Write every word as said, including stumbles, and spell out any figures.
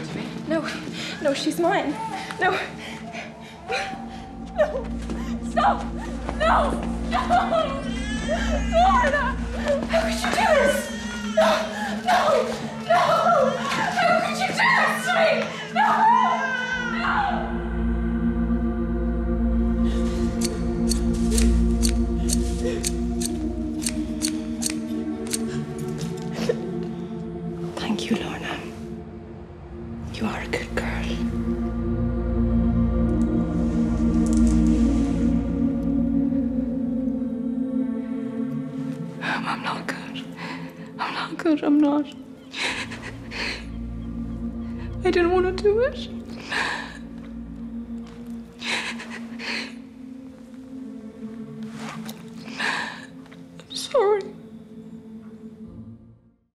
it to me? No. No, she's mine. No. No. Stop. No. No. Lorna. How could you do this? No. No. No. How could you do this to me? No. No. Thank you, Lorna. You are a good girl. I'm not good. I'm not good. I'm not. I didn't want to do it.